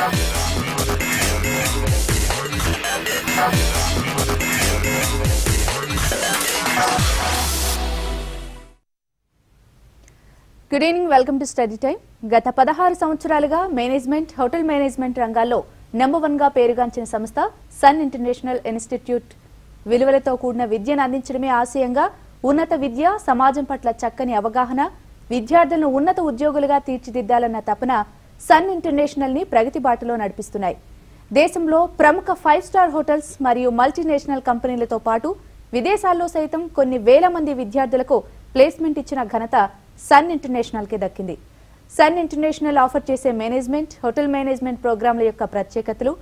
Good evening, welcome to study time. గత 16 సంవత్సరాలుగా management, hotel management రంగాల్లో నంబర్ 1 గా పేరుగాంచిన సంస్థ సన్ ఇంటర్నేషనల్ ఇన్స్టిట్యూట్ విలువలతో కూడిన విద్యను అందించడమే ఆశయంగా ఉన్నత విద్య, సమాజం పట్ల చక్కని అవగాహన, విద్యార్థులను ఉన్నత ఉద్యోగులుగా తీర్చిదిద్దాలన్న తపన సన్ ఇంటర్నేషనల్ ని ప్రగతి బాటలో నడిపిస్తున్నాయి. దేశంలో ప్రముఖ 5 స్టార్ హోటల్స్ మరియు మల్టీనేషనల్ కంపెనీలతో పాటు విదేశాల్లో సైతం కొన్ని వేల మంది విద్యార్థులకు ప్లేస్మెంట్ ఇచ్చిన ఘనత సన్ ఇంటర్నేషనల్ కి దక్కింది. సన్ ఇంటర్నేషనల్ ఆఫర్ చేసే మేనేజ్మెంట్, హోటల్ మేనేజ్మెంట్ ప్రోగ్రాంల యొక్క ప్రత్యేకతలు,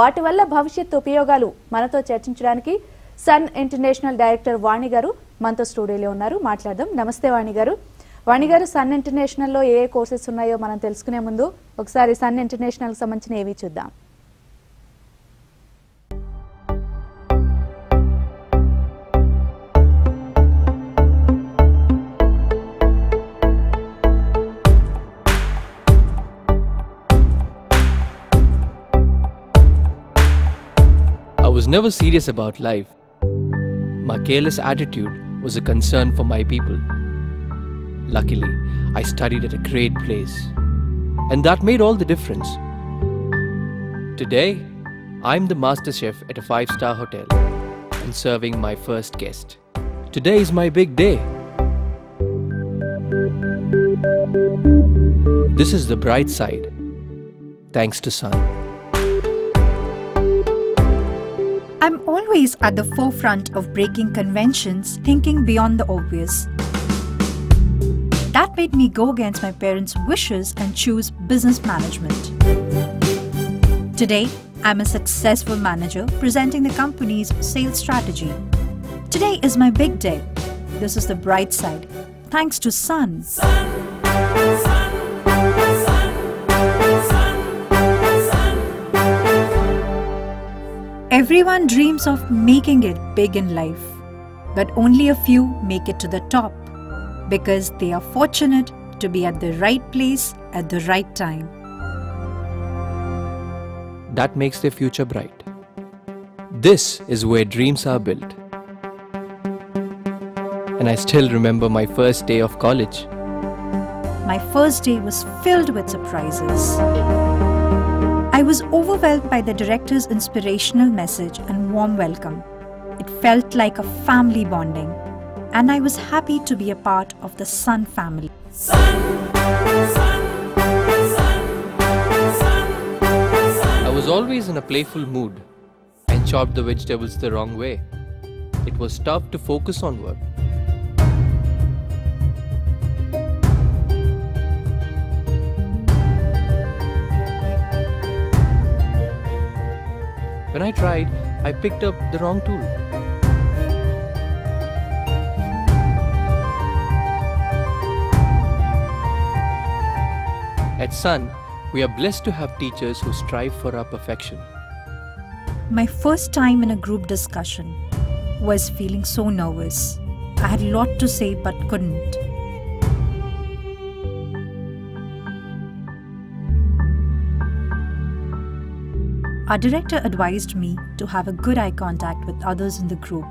వాటి వల్ల భవిష్యత్ ఉపయోగాలు మనతో చర్చించడానికి సన్ ఇంటర్నేషనల్ డైరెక్టర్ వాణి గారు మనతో స్టూడియోలో ఉన్నారు. మాట్లాడదాం. నమస్తే వాణి గారు. వాణి గారు, సన్ ఇంటర్నేషనల్ లో ఏ కోర్సెస్ ఉన్నాయో మనం తెలుసుకునే ముందు ఒకసారి సన్ ఇంటర్నేషనల్ కు సంబంధించిన ఏవి చూద్దాం. I was never serious about life. My careless attitude was a concern for my people. Luckily, I studied at a great place, and that made all the difference. Today, I'm the master chef at a 5-star hotel and serving my first guest. Today is my big day. This is the bright side, thanks to Sun. I'm always at the forefront of breaking conventions, thinking beyond the obvious. That made me go against my parents' wishes and choose business management. Today, I'm a successful manager presenting the company's sales strategy. Today is my big day. This is the bright side, thanks to Sun. Everyone dreams of making it big in life, but only a few make it to the top, because they are fortunate to be at the right place at the right time. That makes their future bright. This is where dreams are built. And I still remember my first day of college. My first day was filled with surprises. I was overwhelmed by the director's inspirational message and warm welcome. It felt like a family bonding. And I was happy to be a part of the Sun family. I was always in a playful mood and chopped the vegetables the wrong way. It was tough to focus on work. When I tried, I picked up the wrong tool. At Sun, we are blessed to have teachers who strive for our perfection. My first time in a group discussion was feeling so nervous. I had a lot to say but couldn't. Our director advised me to have a good eye contact with others in the group.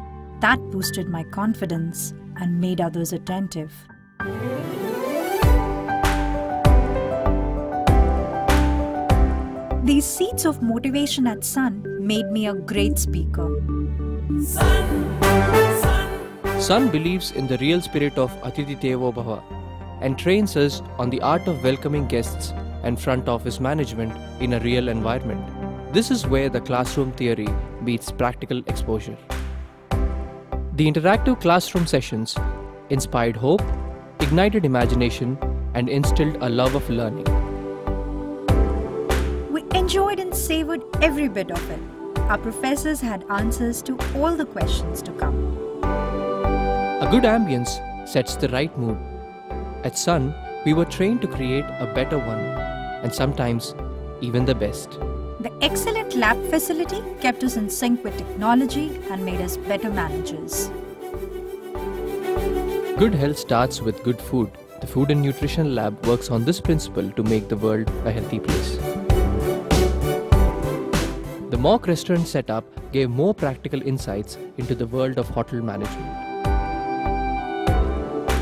That boosted my confidence and made others attentive. These seeds of motivation at Sun made me a great speaker. Sun believes in the real spirit of Atithi Devo Bhava and trains us on the art of welcoming guests and front office management in a real environment. This is where the classroom theory meets practical exposure. The interactive classroom sessions inspired hope, ignited imagination, and instilled a love of learning. Enjoyed and savored every bit of it. Our professors had answers to all the questions to come. A good ambience sets the right mood. At Sun, we were trained to create a better one, and sometimes even the best. The excellent lab facility kept us in sync with technology and made us better managers. Good health starts with good food. The Food and Nutrition Lab works on this principle to make the world a healthy place. mock restaurant setup gave more practical insights into the world of hotel management.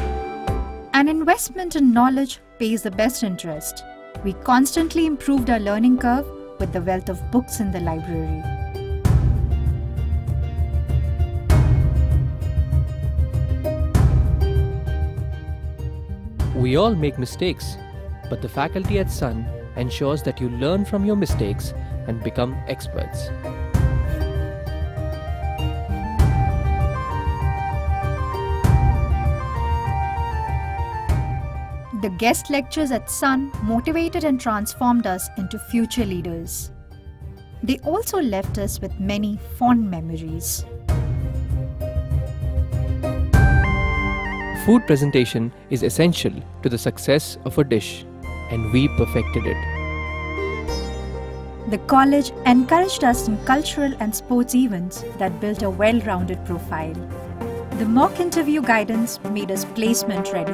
An investment in knowledge pays the best interest. We constantly improved our learning curve with the wealth of books in the library. We all make mistakes, but the faculty at Sun ensures that you learn from your mistakes and become experts. The guest lectures at Sun motivated and transformed us into future leaders. They also left us with many fond memories. Food presentation is essential to the success of a dish, and we perfected it. The college encouraged us in cultural and sports events that built a well-rounded profile. The mock interview guidance made us placement ready.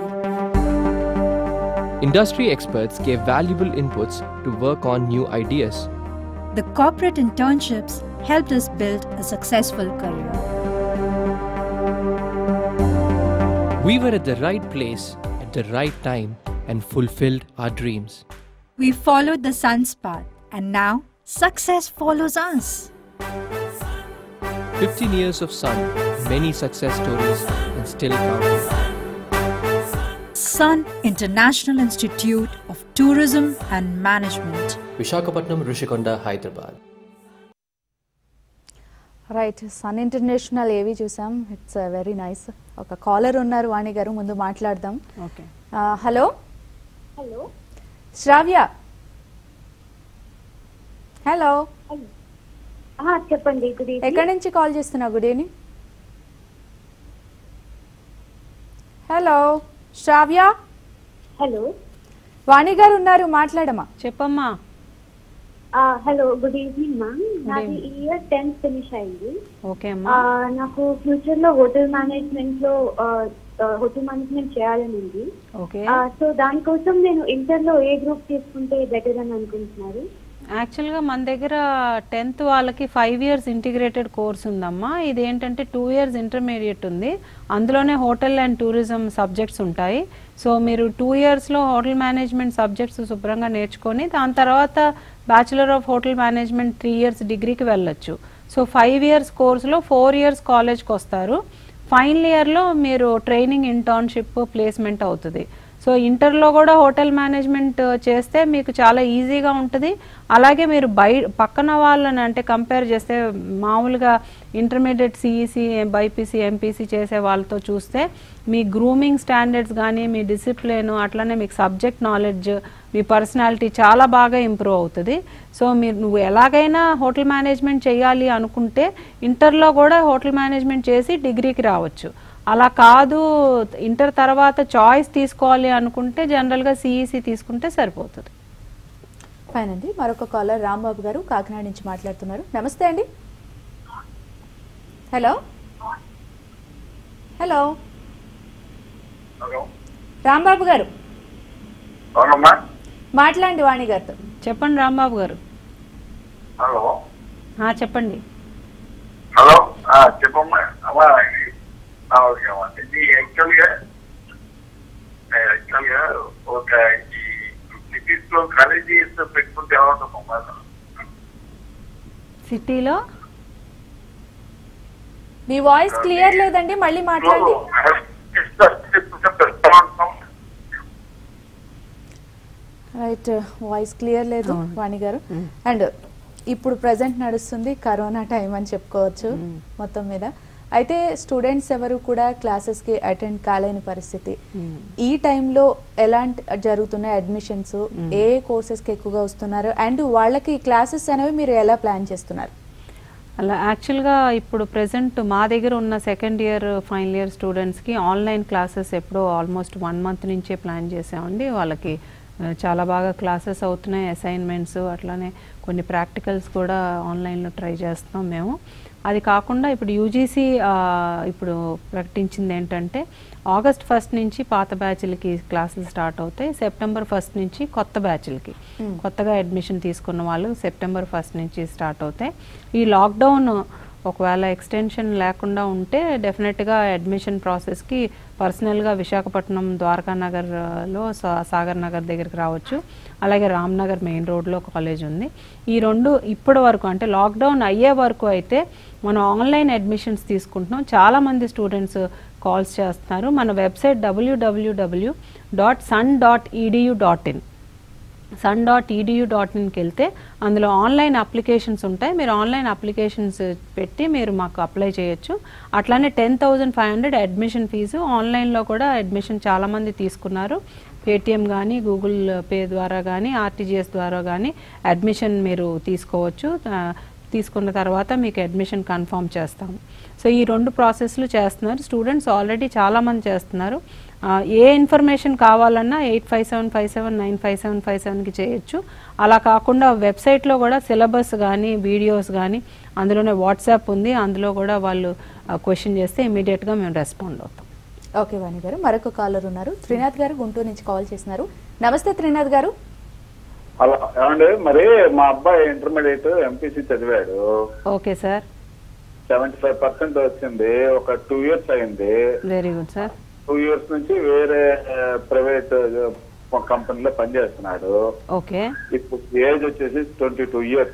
Industry experts gave valuable inputs to work on new ideas. The corporate internships helped us build a successful career. We were at the right place at the right time and fulfilled our dreams. We followed the Sun's path. And now, success follows us. 15 years of Sun, many success stories and still counting. Sun International Institute of Tourism and Management. Visakhapatnam, Rishikonda, Hyderabad. Right, Sun International AV Jusam. It's very nice. Okay, caller unnaru Vani garu mundu maatladam. Okay. Hello. Hello. Shravya. Hello चेप्पंडी good evening एक्कड नुंची call चेस्तुन्नारु good evening hello Shravya hello Vani garu उन्नारु माट्लाडम्मा चेप्पम्मा hello good evening ma'am नादी year 10th finish अय्यिंदी okay अम्मा नाकु फ्यूचर लो होटल मैनेजमेंट చేయాలని ఉంది ओके సో దాని కోసం నేను ఇంటర్ లో ఏ గ్రూప్ తీసుకుంటే బెటర్ అని అనుకుంటున్నారు యాక్చువల్ గా మన దగ్గర 10th వాళ్ళకి 5 ఇయర్స్ ఇంటిగ్రేటెడ్ కోర్స్ ఉందమ్మా. ఇది ఏంటంటే 2 ఇయర్స్ ఇంటర్మీడియట్ ఉంది. అందులోనే హోటల్ అండ్ టూరిజం సబ్జెక్ట్స్ ఉంటాయి. సో మీరు 2 ఇయర్స్ లో హోటల్ మేనేజ్మెంట్ సబ్జెక్ట్స్ శుభ్రంగా నేర్చుకొని దాని తర్వాత bachelor of hotel management 3 years డిగ్రీకి వెళ్ళొచ్చు. సో 5 ఇయర్స్ కోర్స్ లో 4 ఇయర్స్ కాలేజ్ కి వస్తారు. ఫైనల్ ఇయర్ లో మీరు ట్రైనింగ్ ఇంటర్న్షిప్ ప్లేస్మెంట్ అవుతుంది. సో ఇంటర్లో కూడా హోటల్ మేనేజ్మెంట్ చేస్తే మీకు చాలా ఈజీగా ఉంటుంది. అలాగే మీరు పక్కన వాళ్ళని అంటే కంపేర్ చేస్తే మామూలుగా ఇంటర్మీడియట్ సిఈసి బైపీసీ ఎంపీసీ చేసే వాళ్ళతో చూస్తే మీ గ్రూమింగ్ స్టాండర్డ్స్ కానీ మీ డిసిప్లిన్ అట్లానే మీకు సబ్జెక్ట్ నాలెడ్జ్ మీ పర్సనాలిటీ చాలా బాగా ఇంప్రూవ్ అవుతుంది. సో మీరు నువ్వు ఎలాగైనా హోటల్ మేనేజ్మెంట్ చేయాలి అనుకుంటే ఇంటర్లో కూడా హోటల్ మేనేజ్మెంట్ చేసి డిగ్రీకి రావచ్చు. అలా కాదు ఇంటర్ తర్వాత చాయిస్ తీసుకోవాలి అనుకుంటే జనరల్ గా సిఈసి తీసుకుంటే సరిపోతుంది. ఫైన్ అండి. మరొక కాలర్ రాంబాబు గారు కాకినాడ నుంచి మాట్లాడుతున్నారు. నమస్తే అండి. హలో హలో హలో రాంబాబు గారు మాట్లాడండి వాణి గారితో. చెప్పండి రాంబాబు గారు. హలో చెప్పండి. హలో చెప్పమ్మా. ఇది యాక్చువల్గా ఒక ఈ సిటీస్లో కాలేజీస్ పెట్టుకుంటే సిటీలో మీ వాయిస్ క్లియర్ లేదండి, మళ్ళీ మాట్లాడండి. రైట్, వాయిస్ క్లియర్ లేదు వాణి గారు. అండ్ ఇప్పుడు ప్రెసెంట్ నడుస్తుంది కరోనా టైం అని చెప్పుకోవచ్చు మొత్తం మీద. అయితే స్టూడెంట్స్ ఎవరు కూడా క్లాసెస్ కి అటెండ్ కాలేని పరిస్థితి. ఈ టైంలో ఎలాంటి జరుగుతున్నాయి అడ్మిషన్స్, ఏ కోర్సెస్ కి ఎక్కువగా వస్తున్నారు, అండ్ వాళ్ళకి క్లాసెస్ అనేవి మీరు ఎలా ప్లాన్ చేస్తున్నారు? అలా యాక్చువల్గా ఇప్పుడు ప్రెసెంట్ మా దగ్గర ఉన్న సెకండ్ ఇయర్ ఫైనల్ ఇయర్ స్టూడెంట్స్కి ఆన్లైన్ క్లాసెస్ ఎప్పుడో ఆల్మోస్ట్ 1 month నుంచే ప్లాన్ చేసామండి. వాళ్ళకి చాలా బాగా క్లాసెస్ అవుతున్నాయి, అసైన్మెంట్స్ అట్లానే కొన్ని ప్రాక్టికల్స్ కూడా ఆన్లైన్లో ట్రై చేస్తాం మేము. అది కాకుండా ఇప్పుడు యూజీసీ ఇప్పుడు ప్రకటించింది ఏంటంటే ఆగస్ట్ 1 నుంచి పాత బ్యాచ్లకి క్లాసులు స్టార్ట్ అవుతాయి, సెప్టెంబర్ 1 నుంచి కొత్త బ్యాచ్లకి కొత్తగా అడ్మిషన్ తీసుకున్న వాళ్ళు సెప్టెంబర్ 1 నుంచి స్టార్ట్ అవుతాయి. ఈ లాక్డౌన్ ఒకవేళ ఎక్స్టెన్షన్ లేకుండా ఉంటే డెఫినెట్గా అడ్మిషన్ ప్రాసెస్కి పర్సనల్గా విశాఖపట్నం ద్వారకానగర్లో సాగర్ నగర్ దగ్గరికి రావచ్చు, అలాగే రామ్నగర్ మెయిన్ రోడ్లో కాలేజ్ ఉంది. ఈ రెండు ఇప్పటి వరకు అంటే లాక్డౌన్ అయ్యే వరకు అయితే మనం ఆన్లైన్ అడ్మిషన్స్ తీసుకుంటున్నాం. చాలామంది స్టూడెంట్స్ కాల్స్ చేస్తున్నారు. మన వెబ్సైట్ www.sun.edu.in sun.edu.inకి వెళ్తే అందులో ఆన్లైన్ అప్లికేషన్స్ ఉంటాయి. మీరు ఆన్లైన్ అప్లికేషన్స్ పెట్టి మీరు మాకు అప్లై చేయొచ్చు. అట్లానే 10,500 అడ్మిషన్ ఫీజు. ఆన్లైన్లో కూడా అడ్మిషన్ చాలామంది తీసుకున్నారు. పేటిఎం కానీ గూగుల్ పే ద్వారా కానీ ఆర్టీజీఎస్ ద్వారా కానీ అడ్మిషన్ మీరు తీసుకోవచ్చు. తీసుకున్న తర్వాత మీకు అడ్మిషన్ కన్ఫర్మ్ చేస్తాము. సో ఈ రెండు ప్రాసెస్లు చేస్తున్నారు స్టూడెంట్స్. ఆల్రెడీ చాలామంది చేస్తున్నారు. ఏ ఇన్ఫర్మేషన్ కావాలన్నా 857579577కి చేయొచ్చు. అలా కాకుండా వెబ్సైట్లో కూడా సిలబస్ కానీ వీడియోస్ కానీ అందులోనే వాట్సాప్ ఉంది, అందులో కూడా వాళ్ళు క్వశ్చన్ చేస్తే ఇమీడియట్గా మేము రెస్పాండ్ అవుతాం. ఓకే వాణి గారు, మరొక కాలర్ ఉన్నారు. త్రినాథ్ గారు గుంటూరు నుంచి కాల్ చేస్తున్నారు. నమస్తే త్రినాథ్ గారు. అలా ఏమండి, మరి మా అబ్బాయి ఇంటర్మీడియట్ ఎంపీసీ చదివాడు. ఓకే సార్, 75% వచ్చింది. ఒక 2 years అయింది. Very good sir. 2 years నుంచి వేరే ప్రైవేట్ కంపెనీలో పనిచేస్తున్నాడు. ఓకే. ఇప్పుడు ఏజ్ వచ్చేసి 22 years.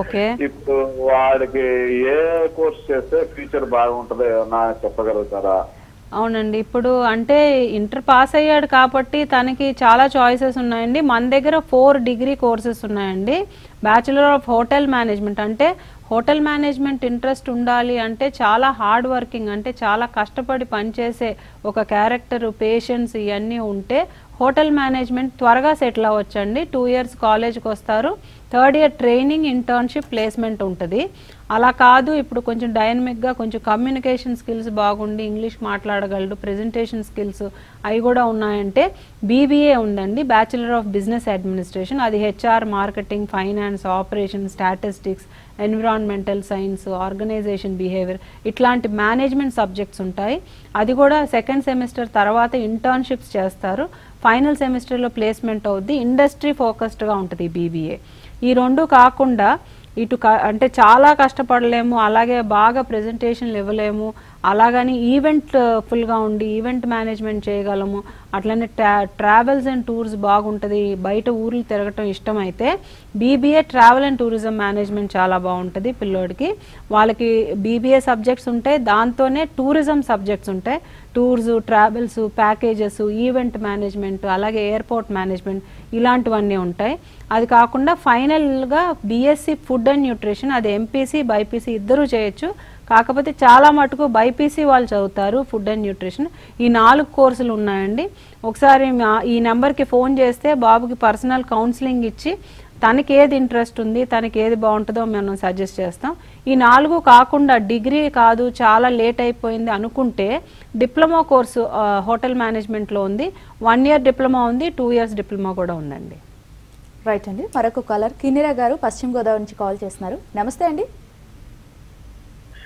ఓకే. ఇప్పుడు వాడికి ఏ కోర్స్ చేస్తే ఫ్యూచర్ బాగుంటుందో ఏమన్నా చెప్పగలుగుతారా? అవునండి, ఇప్పుడు అంటే ఇంటర్ పాస్ అయ్యాడు కాబట్టి తనకి చాలా చాయిసెస్ ఉన్నాయండి. మన దగ్గర 4 degree కోర్సెస్ ఉన్నాయండి. బ్యాచులర్ ఆఫ్ హోటల్ మేనేజ్మెంట్, అంటే హోటల్ మేనేజ్మెంట్ ఇంట్రెస్ట్ ఉండాలి అంటే చాలా హార్డ్ వర్కింగ్, అంటే చాలా కష్టపడి పనిచేసే ఒక క్యారెక్టర్, పేషెన్స్ ఇవన్నీ ఉంటే హోటల్ మేనేజ్మెంట్ త్వరగా సెటిల్ అవ్వచ్చండి. 2 years కాలేజ్కి వస్తారు. 3rd year training, internship, placement ఉంటుంది. అలా కాదు, ఇప్పుడు కొంచెం డైనమిక్గా కొంచెం కమ్యూనికేషన్ స్కిల్స్ బాగుండి ఇంగ్లీష్ మాట్లాడగలడు, ప్రెజెంటేషన్ స్కిల్స్ అవి కూడా ఉన్నాయంటే BBA ఉందండి, బ్యాచులర్ ఆఫ్ బిజినెస్ అడ్మినిస్ట్రేషన్. అది HR, marketing, finance, operation, statistics, environmental science, organisation behaviour ఇట్లాంటి మేనేజ్మెంట్ సబ్జెక్ట్స్ ఉంటాయి. అది కూడా 2nd semester తర్వాత ఇంటర్న్షిప్స్ చేస్తారు. ఫైనల్ సెమిస్టర్లో ప్లేస్మెంట్ అవుద్ది. ఇండస్ట్రీ ఫోకస్డ్గా ఉంటుంది BBA. ఈ రెండు కాకుండా ఇటు అంటే చాలా కష్టపడలేము, అలాగే బాగా ప్రజెంటేషన్లు ఇవ్వలేము, అలాగని ఈవెంట్ ఫుల్గా ఉండి ఈవెంట్ మేనేజ్మెంట్ చేయగలము, అట్లనే ట్రావెల్స్ అండ్ టూర్స్ బాగుంటుంది, బయట ఊర్లు తిరగటం ఇష్టమైతే BBA travel and tourism management చాలా బాగుంటుంది పిల్లోడికి. వాళ్ళకి BBA సబ్జెక్ట్స్ ఉంటాయి, దాంతోనే టూరిజం సబ్జెక్ట్స్ ఉంటాయి. Tours, travels, packages, event management, అలాగే ఎయిర్పోర్ట్ మేనేజ్మెంట్ ఇలాంటివన్నీ ఉంటాయి. అది కాకుండా ఫైనల్గా BSc ఫుడ్ అండ్ న్యూట్రిషన్, అది MPC BPC ఇద్దరూ చేయొచ్చు. కాకపోతే చాలా మటుకు BPC వాళ్ళు చదువుతారు ఫుడ్ అండ్ న్యూట్రిషన్. ఈ 4 కోర్సులు ఉన్నాయండి. ఒకసారి ఈ నెంబర్కి ఫోన్ చేస్తే బాబుకి పర్సనల్ కౌన్సిలింగ్ ఇచ్చి తనకి ఏది ఇంట్రెస్ట్ ఉంది, తనకి ఏది బాగుంటుందో మనం సజెస్ట్ చేస్తాం. ఈ 4 కాకుండా డిగ్రీ కాదు చాలా లేట్ అయిపోయింది అనుకుంటే డిప్లొమా కోర్సు హోటల్ మేనేజ్మెంట్లో ఉంది. 1 year డిప్లొమా ఉంది, 2 years డిప్లొమా కూడా ఉందండి. రైట్ అండి. మరొక కాలర్ కిన్నెరా గారు పశ్చిమ గోదావరి నుంచి కాల్ చేస్తున్నారు. నమస్తే అండి.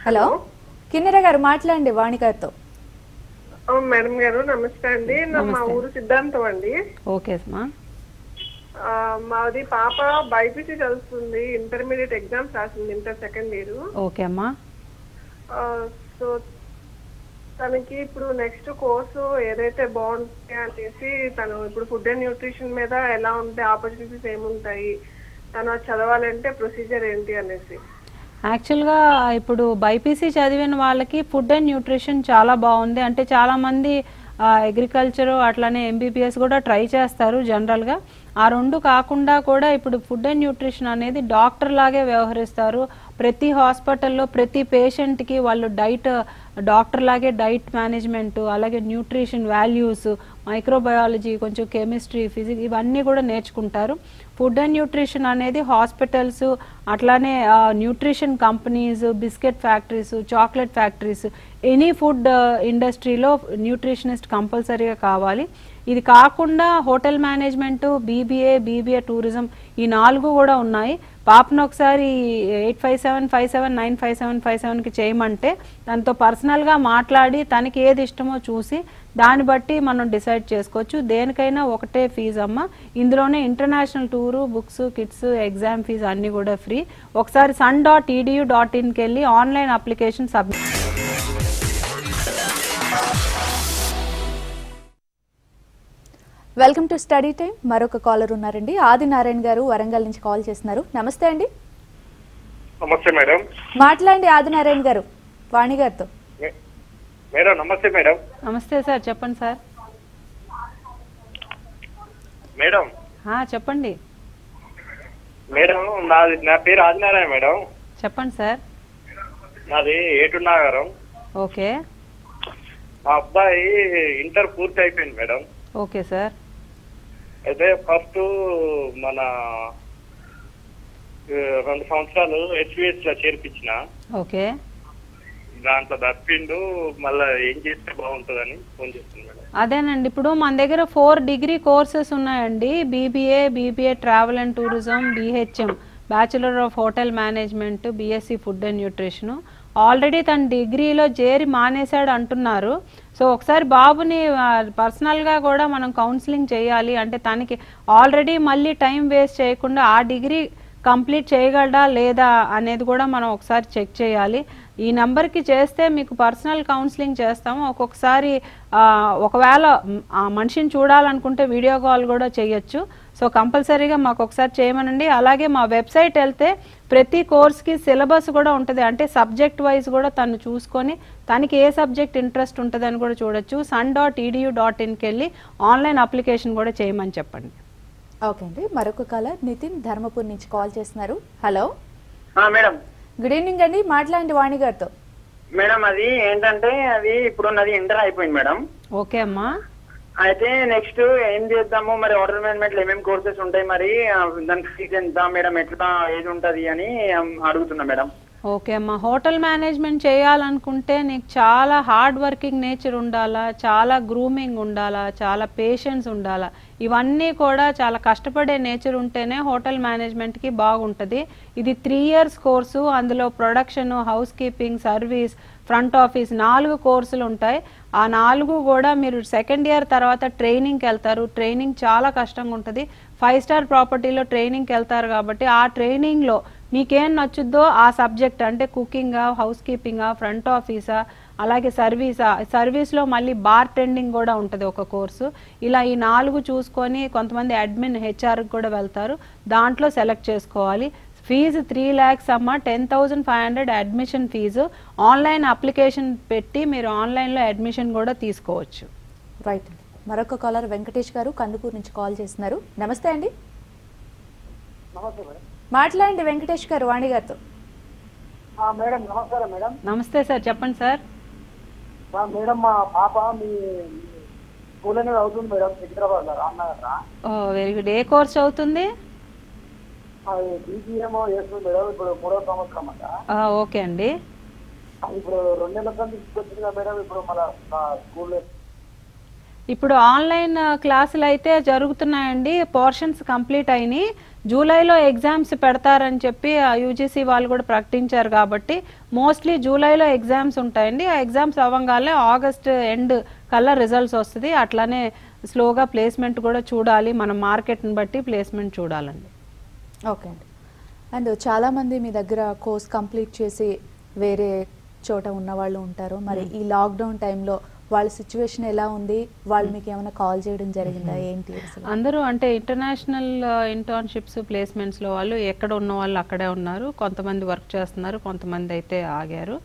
హలో కిన్నెర గారు, మాట్లాడండి వాణి గారితో. మేడం గారు నమస్తే అండి. మా ఊరు సిద్ధాంతం అండి. మాది పాప BPC చదువుతుంది, ఇంటర్మీడియట్ ఎగ్జామ్స్ రాసింది, ఇంటర్ 2nd year. ఓకే అమ్మా. సో తనకి ఇప్పుడు నెక్స్ట్ కోర్సు ఏదైతే బాగుంటుంది అనేసి తను ఇప్పుడు ఫుడ్ అండ్ న్యూట్రిషన్ మీద ఎలా ఉంటాయి, ఆపర్చునిటీస్ ఏముంటాయి, తను చదవాలంటే ప్రొసీజర్ ఏంటి అనేసి. యాక్చువల్గా ఇప్పుడు BPC చదివిన వాళ్ళకి ఫుడ్ అండ్ న్యూట్రిషన్ చాలా బాగుంది. అంటే చాలామంది అగ్రికల్చరు అట్లానే MBBS కూడా ట్రై చేస్తారు జనరల్గా. ఆ రెండు కాకుండా కూడా ఇప్పుడు ఫుడ్ అండ్ న్యూట్రిషన్ అనేది డాక్టర్ లాగే వ్యవహరిస్తారు. ప్రతి హాస్పిటల్లో ప్రతి పేషెంట్కి వాళ్ళు డైట్ డాక్టర్ లాగే డైట్ మేనేజ్మెంటు, అలాగే న్యూట్రిషన్ వాల్యూస్, మైక్రోబయాలజీ, కొంచెం కెమిస్ట్రీ, ఫిజిక్స్ ఇవన్నీ కూడా నేర్చుకుంటారు. ఫుడ్ అండ్ న్యూట్రిషన్ అనేది హాస్పిటల్స్ అట్లానే nutrition companies, biscuit factories, chocolate factories, any food ఇండస్ట్రీలో న్యూట్రిషనిస్ట్ కంపల్సరీగా కావాలి. ఇది కాకుండా హోటల్ మేనేజ్‌మెంట్ BBA BBA టూరిజం ఈ నాలుగు కూడా ఉన్నాయి. పాపను ఒకసారి 8575795757 కి చేయమంటే దాంతో పర్సనల్ గా మాట్లాడి తనకి ఏది ఇష్టమో చూసి దాని బట్టి మనం డిసైడ్ చేసుకోవచ్చు. దేనికైనా ఒకటే ఫీజ్ అమ్మ, ఇందులోనే international tour, books, kits, exam fees అన్ని కూడా ఫ్రీ. ఒకసారి sun.edu.in కి వెళ్లి online application submit. Welcome to study time. మరొక కాలర్ ఉన్నారండి, ఆది నారాయణ గారు వరంగల్ నుంచి కాల్ చేస్తున్నారు. నమస్తే అండి. నమస్తే మేడం. మాట్లాడండి ఆది నారాయణ గారు వాణి గారితో. మేడం నమస్తే. మేడం నమస్తే సార్, చెప్పండి సార్. మేడం ఆ చెప్పండి. మేడం నా పేరు ఆది నారాయణ మేడం. చెప్పండి సార్. నాది ఏటు నగరం. ఓకే. మా అబ్బాయి ఇంటర్ పూర్తి అయిపోయింది మేడం. Okay sir. అయితే ఫస్ట్ మన 2 సంవత్సరాలు హెచ్విఎస్ లో చేర్పించిన. ఓకే. దాంట్లో తప్పిండు, మళ్ళీ ఏం చేస్తే బాగుంటుందని ఫోన్ చేస్తున్నాను. అదేనండి, ఇప్పుడు మన దగ్గర 4 డిగ్రీ కోర్సెస్ ఉన్నాయండి. BBA, BBA travel and tourism, BHM bachelor of hotel management, BSc food and nutrition. Already తన డిగ్రీలో చేరి మానేశాడు అంటున్నారు. సో ఒకసారి బాబుని పర్సనల్గా కూడా మనం కౌన్సిలింగ్ చేయాలి. అంటే తనకి ఆల్రెడీ మళ్ళీ టైం వేస్ట్ చేయకుండా ఆ డిగ్రీ కంప్లీట్ చేయగలడా లేదా అనేది కూడా మనం ఒకసారి చెక్ చేయాలి. ఈ నెంబర్కి చేస్తే మీకు పర్సనల్ కౌన్సిలింగ్ చేస్తాము. ఒక్కొక్కసారి ఒకవేళ ఆ మనిషిని చూడాలనుకుంటే వీడియో కాల్ కూడా చేయొచ్చు. సో కంపల్సరీగా మాకు ఒకసారి చేయమనండి. అలాగే మా వెబ్సైట్ వెళ్తే ప్రతి కోర్స్కి సిలబస్ కూడా ఉంటుంది. అంటే సబ్జెక్ట్ వైజ్ కూడా తను చూసుకొని తనకి ఏ సబ్జెక్ట్ ఇంట్రెస్ట్ ఉంటుందని కూడా చూడొచ్చు. sun.edu.inకి వెళ్ళి ఆన్లైన్ అప్లికేషన్ కూడా చేయమని చెప్పండి. ఓకే అండి. మరొక కాలర్ నితిన్ ధర్మపూర్ నుంచి కాల్ చేస్తున్నారు. Hello madam. గుడ్ ఈవినింగ్ అండి. మాట్లాడండి వాణి గారితో. మేడం అది ఏంటంటే అది ఇప్పుడు నాది ఎంటర్ అయిపోయింది మేడం. ఓకే అమ్మా. అయితే నెక్స్ట్ ఏం చేద్దాము మరి? హోటల్ మేనేజ్మెంట్ లో ఏమేమి కోర్సెస్ ఉంటాయి మరి? దానికి ఫీజు ఎంత మేడం? ఎట్లా ఏది ఉంటది అని అడుగుతున్నా మేడం. ఓకే అమ్మా. హోటల్ మేనేజ్మెంట్ చేయాలనుకుంటే నీకు చాలా హార్డ్ వర్కింగ్ నేచర్ ఉండాలా, చాలా గ్రూమింగ్ ఉండాలా, చాలా పేషెన్స్ ఉండాలా. ఇవన్నీ కూడా చాలా కష్టపడే నేచర్ ఉంటేనే హోటల్ మేనేజ్మెంట్కి బాగుంటుంది. ఇది 3 ఇయర్స్ కోర్సు. అందులో production, housekeeping, service, front office 4 కోర్సులు ఉంటాయి. ఆ 4 కూడా మీరు 2nd ఇయర్ తర్వాత ట్రైనింగ్కి వెళ్తారు. ట్రైనింగ్ చాలా కష్టంగా ఉంటుంది. 5 స్టార్ ప్రాపర్టీలో ట్రైనింగ్కి వెళ్తారు కాబట్టి ఆ ట్రైనింగ్లో మీకేం నచ్చుద్దో ఆ సబ్జెక్ట్, అంటే కుకింగా, హౌస్ కీపింగా, ఫ్రంట్ ఆఫీసా, అలాగే సర్వీసా, సర్వీస్లో మళ్ళీ బార్ టెండింగ్ కూడా ఉంటుంది ఒక కోర్సు. ఇలా ఈ 4 చూసుకొని కొంతమంది అడ్మిన్, హెచ్ఆర్కి కూడా వెళ్తారు. దాంట్లో సెలెక్ట్ చేసుకోవాలి. ఫీజు 3 lakhs అమ్మ. 10,500 అడ్మిషన్ ఫీజు. ఆన్లైన్ అప్లికేషన్ పెట్టి మీరు ఆన్లైన్లో అడ్మిషన్ కూడా తీసుకోవచ్చు. రైట్. మరొక కాలర్ వెంకటేష్ గారు కందుకూరు నుంచి కాల్ చేస్తున్నారు. నమస్తే అండి. మాట్లాడండి వెంకటేష్ గారు వాణి గారితో. మేడం నమస్కారం. మేడం నమస్తే సార్, చెప్పండి సార్. మేడం మా పాప మీ స్కూల్లోనే అవుతుంది madam, Secunderabad Ramnagar. Oh very good. ఏ కోర్స్ అవుతుంది? ఓకే అండి. ఇప్పుడు ఆన్లైన్ క్లాసులు అయితే జరుగుతున్నాయండి. పోర్షన్స్ కంప్లీట్ అయినాయి. జూలైలో ఎగ్జామ్స్ పెడతారని చెప్పి UGC వాళ్ళు కూడా ప్రకటించారు కాబట్టి మోస్ట్లీ జూలైలో ఎగ్జామ్స్ ఉంటాయండి. ఆ ఎగ్జామ్స్ అవ్వగానే August end కల్లా రిజల్ట్స్ వస్తుంది. అట్లానే స్లోగా ప్లేస్మెంట్ కూడా చూడాలి. మనం మార్కెట్ని బట్టి ప్లేస్మెంట్ చూడాలండి. ఓకే అండి. అండ్ చాలామంది మీ దగ్గర కోర్స్ కంప్లీట్ చేసి వేరే చోట ఉన్నవాళ్ళు ఉంటారు. మరి ఈ లాక్డౌన్ టైంలో వాళ్ళ సిచ్యువేషన్ ఎలా ఉంది? వాళ్ళు మీకు ఏమైనా కాల్ చేయడం జరిగిందా ఏంటి? అందరూ అంటే ఇంటర్నేషనల్ ఇంటర్న్షిప్స్, ప్లేస్మెంట్స్లో వాళ్ళు ఎక్కడ ఉన్న వాళ్ళు అక్కడే ఉన్నారు. కొంతమంది వర్క్ చేస్తున్నారు, కొంతమంది అయితే ఆగారు.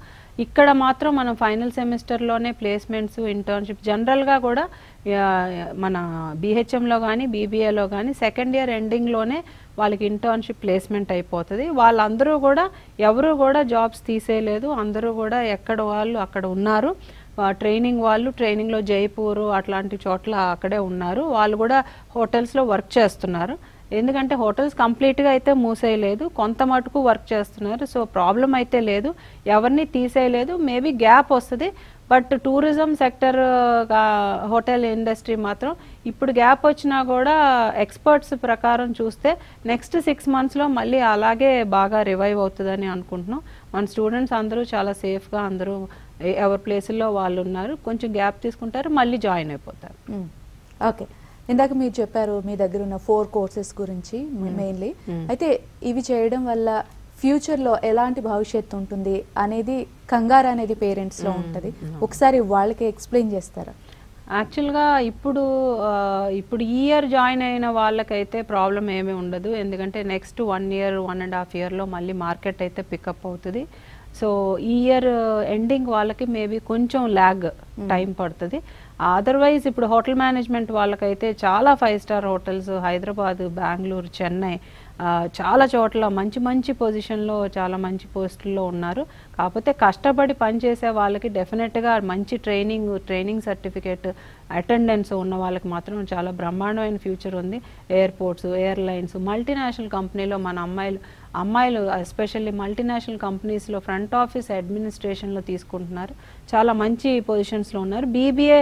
ఇక్కడ మాత్రం మనం ఫైనల్ సెమిస్టర్లోనే ప్లేస్మెంట్స్, ఇంటర్న్షిప్ జనరల్గా కూడా మన BHMలో కానీ BBAలో కానీ 2nd ఇయర్ ఎండింగ్లోనే వాళ్ళకి ఇంటర్న్షిప్, ప్లేస్మెంట్ అయిపోతుంది. వాళ్ళందరూ కూడా ఎవరు కూడా జాబ్స్ తీసేయలేదు. అందరూ కూడా ఎక్కడ వాళ్ళు అక్కడ ఉన్నారు. ట్రైనింగ్ వాళ్ళు ట్రైనింగ్లో జైపూర్ అట్లాంటి చోట్ల అక్కడే ఉన్నారు. వాళ్ళు కూడా హోటల్స్లో వర్క్ చేస్తున్నారు. ఎందుకంటే హోటల్స్ కంప్లీట్గా అయితే మూసేయలేదు, కొంత మటుకు వర్క్ చేస్తున్నారు. సో ప్రాబ్లం అయితే లేదు, ఎవరిని తీసేయలేదు. మేబీ గ్యాప్ వస్తుంది. बट टूरिज्म सेक्टर का होटल इंडस्ट्री मात्रम इप्पुडु गैप वच्चिना कूडा एक्सपर्ट्स प्रकारम चूस्ते नेक्स्ट 6 months लो मल्ली अलागे बागा रिवाइव अवुतदनी अनुकुंटुन्नाम मन स्टूडेंट्स अंदरू चाला सेफ गा अंदरू एवर प्लेस लो वाळ्ळु उन्नारु कोंचेम गैप तीसुकुंटारु मल्ली जॉइन अयिपोतारु ओके इंदाक मीरु चेप्पारु मी दग्गर उन्न 4 courses गुरिंची मेनली अयिते इवि चेयडम वल्ल फ्यूचर लो एलांटी भविष्यत्तु उंटुंदी अनेदी कंगार अनेदी पेरेंट्स लो उंटदी ओकसारी वाळ्ळकी एक्सप्लेन चेस्तारा యాక్చువల్ గా ఇప్పుడు ఇయర్ జాయిన్ అయిన వాళ్ళకైతే ప్రాబ్లం ఏమీ ఉండదు ఎందుకంటే నెక్స్ట్ 1 year 1.5 years లో మళ్ళీ మార్కెట్ అయితే పిక్ అప్ అవుతది సో ఇయర్ ఎండింగ్ వాళ్ళకి మేబీ కొంచెం లాగ్ టైం పడుతది అదర్వైజ్ ఇప్పుడు హోటల్ మేనేజ్‌మెంట్ వాళ్ళకైతే చాలా 5-star హోటల్స్ హైదరాబాద్ బెంగళూరు చెన్నై చాలా చోట్ల మంచి మంచి పొజిషన్ లో చాలా మంచి పోస్టుల్లో ఉన్నారు కాకపోతే కష్టపడి పని చేసే వాళ్ళకి డెఫినెట్ గా మంచి ట్రైనింగ్ సర్టిఫికెట్ అటెండెన్స్ ఉన్న వాళ్ళకి మాత్రం చాలా బ్రహ్మాండమైన ఫ్యూచర్ ఉంది ఎయిర్‌పోర్ట్స్ ఎయిర్‌లైన్స్ మల్టీనేషనల్ కంపెనీలో మన అమ్మాయిలు ఎస్పెషల్లీ మల్టీనేషనల్ కంపెనీస్ లో ఫ్రంట్ ఆఫీస్ అడ్మినిస్ట్రేషన్ లో తీసుకుంటున్నారు చాలా మంచి పొజిషన్స్ లో ఉన్నారు BBA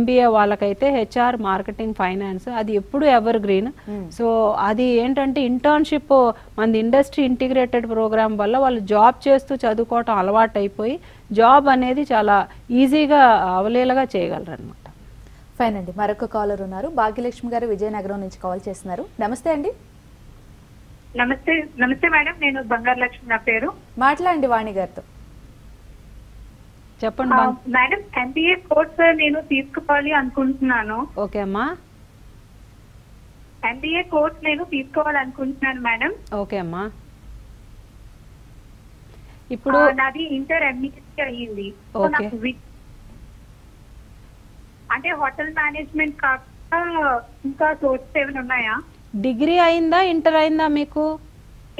MBA వాళ్ళకైతే HR మార్కెటింగ్ ఫైనాన్స్ అది ఎప్పుడు ఎవర్ గ్రీన్ సో అది ఏంటంటే ఇంటర్న్‌షిప్ మన ఇండస్ట్రీ ఇంటిగ్రేటెడ్ ప్రోగ్రామ్ వల్ల వాళ్ళు జాబ్ చేస్తూ చదువుకోవడం అలవాటైపోయి జాబ్ అనేది చాలా ఈజీగా అవలేలగా చేయగలరు అన్నమాట ఫైన్ అండి మరొక కాలర్ ఉన్నారు భాగ్యలక్ష్మి గారు విజయనగరం నుంచి కాల్ చేస్తున్నారు నమస్తే అండి నమస్తే నమస్తే మేడం నేను బంగారు లక్ష్మి నా పేరు మాట్లాడండి వాణి గారితో చెప్పండి మేడం MBA కోర్స్ నేను తీసుకోవాలి అనుకుంటున్నాను ఓకే అమ్మా MBA కోర్స్ నేను తీసుకోవాలి అనుకుంటున్నాను మేడం ఓకే అమ్మా ఇప్పుడు నాది ఇంటర్ అడ్మిషన్ అయ్యింది అంటే హోటల్ మేనేజ్‌మెంట్ కాక ఇంకా కోర్సెస్ ఏమైనా ఉన్నాయా డిగ్రీ అయిందా ఇంటర్ అయిందా మీకు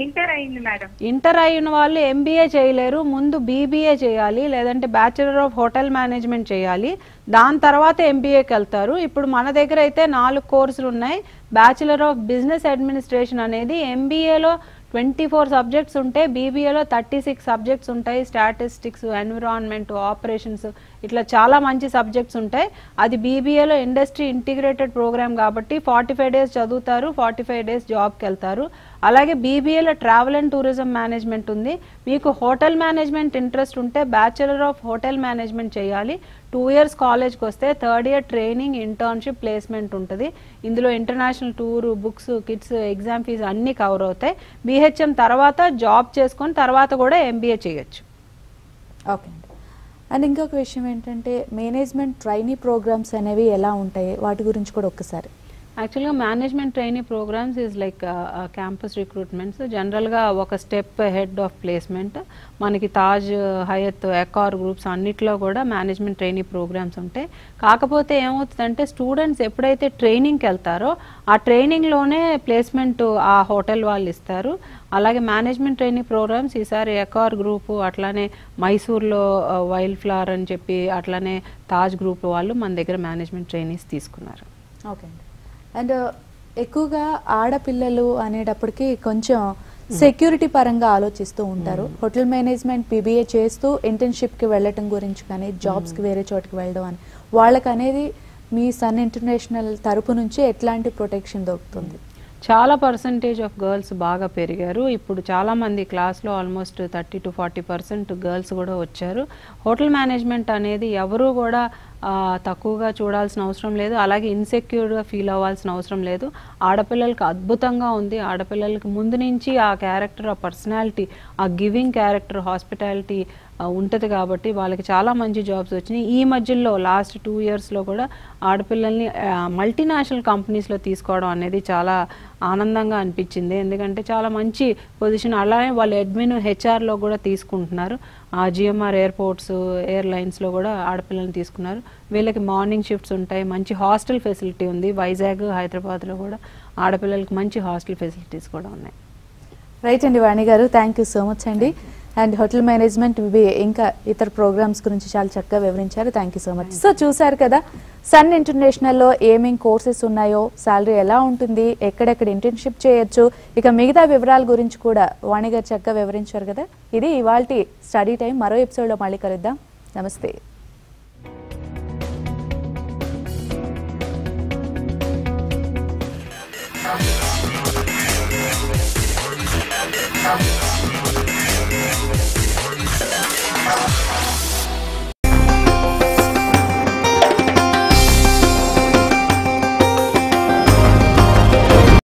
ఇంటర్ అయింది మేడం ఇంటర్ అయిన వాళ్ళు MBA చేయలేరు ముందు BBA చేయాలి లేదంటే బ్యాచిలర్ ఆఫ్ హోటల్ మేనేజ్‌మెంట్ చేయాలి దాని తర్వాత MBA కి వెళ్తారు ఇప్పుడు మన దగ్గర అయితే 4 courses ఉన్నాయి బ్యాచిలర్ ఆఫ్ బిజినెస్ అడ్మినిస్ట్రేషన్ అనేది MBA లో 24 సబ్జెక్ట్స్ ఉంటాయి BBA లో 36 సబ్జెక్ట్స్ ఉంటాయి స్టాటిస్టిక్స్ ఎన్విరాన్మెంట్ ఆపరేషన్స్ ఇట్లా చాలా మంచి సబ్జెక్ట్స్ ఉంటాయి అది BBA లో ఇండస్ట్రీ ఇంటిగ్రేటెడ్ ప్రోగ్రామ్ కాబట్టి 45 డేస్ చదువుతారు 45 డేస్ జాబ్ కి వెళ్తారు అలాగే BBA లో ట్రావెల్ అండ్ టూరిజం మేనేజ్‌మెంట్ ఉంది మీకు హోటల్ మేనేజ్‌మెంట్ ఇంట్రెస్ట్ ఉంటే బ్యాచిలర్ ఆఫ్ హోటల్ మేనేజ్‌మెంట్ చేయాలి 2 years కాలేజ్ కి వస్తే 3rd year training internship placement ఉంటది ఇందులో international tour books kids exam fees అన్ని కవర్ అవుతాయి BHM తర్వాత జాబ్ చేసుకొని తర్వాత కూడా MBA చేయొచ్చు ఓకే అండ్ ఇంకొక విషయం ఏంటంటే మేనేజ్‌మెంట్ ట్రైనీ ప్రోగ్రామ్స్ అనేవి ఎలా ఉంటాయి వాటి గురించి కూడా ఒక్కసారి యాక్చువల్ గా management trainee programmes is like campus recruitments general గా ఒక స్టెప్ హెడ్ ఆఫ్ ప్లేస్‌మెంట్ మనకి తాజ్ హయత్ ఎకార్ గ్రూప్స్ అన్నిటిలో కూడా మేనేజ్‌మెంట్ ట్రైనీ ప్రోగ్రామ్స్ ఉంటాయి కాకపోతే ఏమవుతుందంటే స్టూడెంట్స్ ఎప్పుడైతే ట్రైనింగ్ కి వెళ్తారో ఆ ట్రైనింగ్ లోనే ప్లేస్‌మెంట్ ఆ హోటల్ వాళ్ళు ఇస్తారు అలాగే మేనేజ్‌మెంట్ ట్రైనింగ్ ప్రోగ్రామ్స్ ఈసారి ఎకార్ గ్రూప్ అట్లానే మైసూర్ లో వైల్డ్ ఫ్లవర్ అని చెప్పి అట్లానే తాజ్ గ్రూప్ వాళ్ళు మన దగ్గర మేనేజ్‌మెంట్ ట్రైనీస్ తీసుకున్నారు ఓకే అండ్ ఎక్కువగా ఆడ పిల్లలు అనేటప్పటికి కొంచెం సెక్యూరిటీ పరంగా ఆలోచిస్తూ ఉంటారు హోటల్ మేనేజ్‌మెంట్ BBA చేస్తూ ఇంటర్న్‌షిప్ కి వెళ్ళడం గురించి కానీ జాబ్స్ కి వేరే చోటికి వెళ్ళడం అని వాళ్ళకి అనేది మీ సన్ ఇంటర్నేషనల్ తరపు నుంచి ఎట్లాంటి ప్రొటెక్షన్ దొరుకుతుంది చాలా పర్సెంటేజ్ ఆఫ్ గర్ల్స్ బాగా పెరిగారు ఇప్పుడు చాలా మంది క్లాస్ లో ఆల్మోస్ట్ 30 to 40% గర్ల్స్ కూడా వచ్చారు హోటల్ మేనేజ్‌మెంట్ అనేది ఎవరు కూడా తక్కువగా చూడాల్సిన అవసరం లేదు అలాగే ఇన్సెక్యూర్ గా ఫీల్ అవ్వాల్సిన అవసరం లేదు ఆడపిల్లలకు అద్భుతంగా ఉంది ఆడపిల్లలకు ముందు నుంచి ఆ క్యారెక్టర్ ఆ పర్సనాలిటీ ఆ గివింగ్ క్యారెక్టర్ హాస్పిటాలిటీ ఉంటది కాబట్టి వాళ్ళకి చాలా మంచి జాబ్స్ వచ్చాయి ఈ మధ్యలో లాస్ట్ 2 ఇయర్స్ లో కూడా ఆడపిల్లల్ని మల్టీనేషనల్ కంపెనీస్ లో తీసుకోవడం అనేది చాలా ఆనందంగా అనిపిస్తుంది ఎందుకంటే చాలా మంచి పొజిషన్ అలానే వాళ్ళు అడ్మిన్ HR లో కూడా తీసుకుంటున్నారు ఆ GMR ఎయిర్‌పోర్ట్స్ ఎయిర్‌లైన్స్ లో కూడా ఆడపిల్లల్ని తీసుకున్నారు వీళ్ళకి మార్నింగ్ షిఫ్ట్స్ ఉంటాయి మంచి హాస్టల్ ఫెసిలిటీ ఉంది వైజాగ్ హైదరాబాద్ లో కూడా ఆడపిల్లలకు మంచి హాస్టల్ ఫెసిలిటీస్ కూడా ఉన్నాయి రైట్ అండి Vani garu thank you so much అండి అండ్ హోటల్ మేనేజ్‌మెంట్ BBA ఇంకా ఇతర ప్రోగ్రామ్స్ గురించి చాలా చక్కగా వివరించారు థాంక్యూ సో మచ్ సో చూశారు కదా సన్ ఇంటర్నేషనల్ లో ఏమేం కోర్సెస్ ఉన్నాయో సాలరీ ఎలా ఉంటుంది ఎక్కడెక్కడ ఇంటర్న్‌షిప్ చేయొచ్చు ఇక మిగతా వివరాల గురించి కూడా వాణి గారు చక్కగా వివరించారు కదా ఇది ఇవాల్టి స్టడీ టైం మరో ఎపిసోడ్ లో మళ్ళీ కలుద్దాం నమస్తే